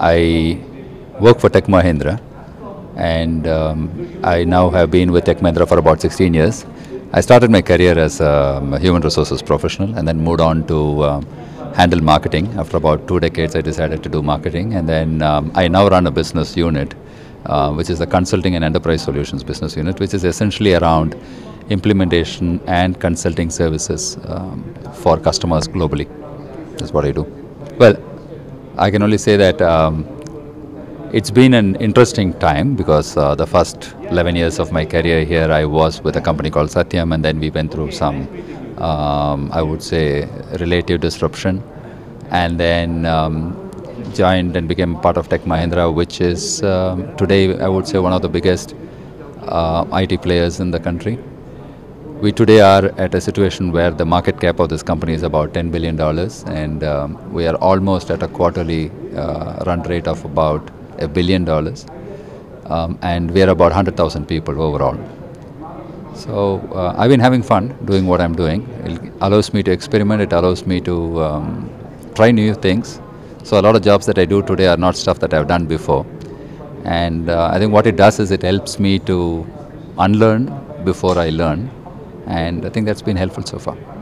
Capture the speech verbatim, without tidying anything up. I work for Tech Mahindra, and um, I now have been with Tech Mahindra for about sixteen years. I started my career as a human resources professional and then moved on to uh, handle marketing. After about two decades, I decided to do marketing, and then um, I now run a business unit, uh, which is the Consulting and Enterprise Solutions business unit, which is essentially around implementation and consulting services um, for customers globally. That's what I do. Well, I can only say that um, it's been an interesting time, because uh, the first eleven years of my career here, I was with a company called Satyam, and then we went through some, um, I would say, relative disruption, and then um, joined and became part of Tech Mahindra, which is um, today, I would say, one of the biggest uh, I T players in the country. We today are at a situation where the market cap of this company is about ten billion dollars, and um, we are almost at a quarterly uh, run rate of about a billion dollars, um, and we are about one hundred thousand people overall. So uh, I've been having fun doing what I'm doing. It allows me to experiment, it allows me to um, try new things. So a lot of jobs that I do today are not stuff that I've done before. And uh, I think what it does is it helps me to unlearn before I learn. And I think that's been helpful so far.